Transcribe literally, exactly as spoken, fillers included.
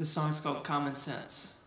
This song's called Common Sense.